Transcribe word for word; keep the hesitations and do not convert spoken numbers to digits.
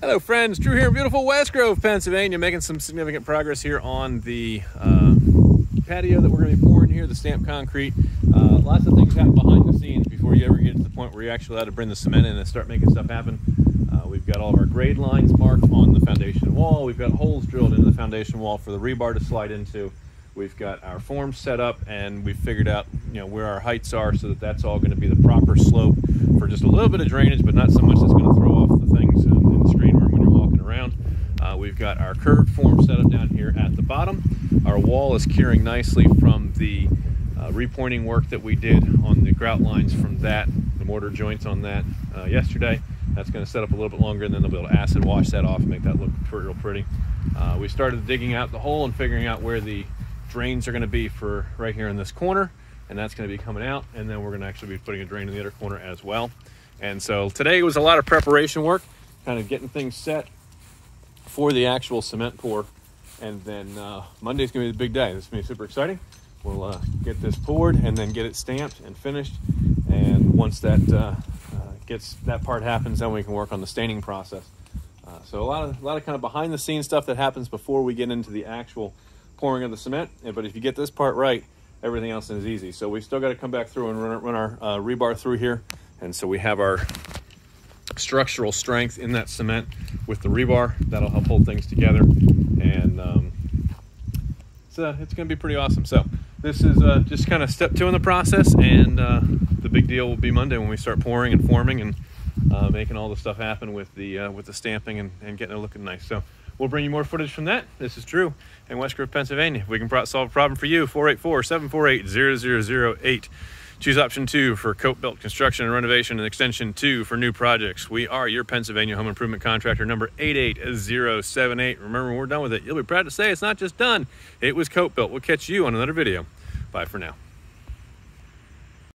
Hello friends, Drew here in beautiful West Grove, Pennsylvania, making some significant progress here on the uh, patio that we're going to be pouring here, the stamped concrete. Uh, lots of things happen behind the scenes before you ever get to the point where you're actually allowed to bring the cement in and start making stuff happen. Uh, we've got all of our grade lines marked on the foundation wall. We've got holes drilled into the foundation wall for the rebar to slide into. We've got our forms set up, and we've figured out, you know, where our heights are so that that's all going to be the proper slope for just a little bit of drainage, but not so much that's going to throw off the things in, in the screen room when you're walking around. Uh, we've got our curved form set up down here at the bottom. Our wall is curing nicely from the uh, repointing work that we did on the grout lines from that, the mortar joints on that uh, yesterday. That's going to set up a little bit longer, and then they'll be able to acid wash that off and make that look real pretty. Uh, we started digging out the hole and figuring out where the drains are going to be for right here in this corner, and that's going to be coming out, and then we're going to actually be putting a drain in the other corner as well. And so today was a lot of preparation work, kind of getting things set for the actual cement pour, and then uh, Monday's going to be the big day. This is going to be super exciting. We'll uh, get this poured and then get it stamped and finished, and once that uh, uh, gets that part happens, then we can work on the staining process. Uh, so a lot of a lot of kind of behind the scenes stuff that happens before we get into the actual pouring of the cement, but if you get this part right, everything else is easy. So we still got to come back through and run, run our uh, rebar through here, and so we have our structural strength in that cement with the rebar that'll help hold things together, and um, so it's, uh, it's going to be pretty awesome. So this is uh, just kind of step two in the process, and uh, the big deal will be Monday when we start pouring and forming and uh, making all the stuff happen with the uh, with the stamping and, and getting it looking nice. So we'll bring you more footage from that. This is Drew in West Grove, Pennsylvania. We can solve a problem for you. four eight four, seven four eight, zero zero zero eight. Choose option two for CopeBUILT construction and renovation, and extension two for new projects. We are your Pennsylvania home improvement contractor, number eight eight zero seven eight. Remember, when we're done with it, you'll be proud to say it's not just done. It was CopeBUILT. We'll catch you on another video. Bye for now.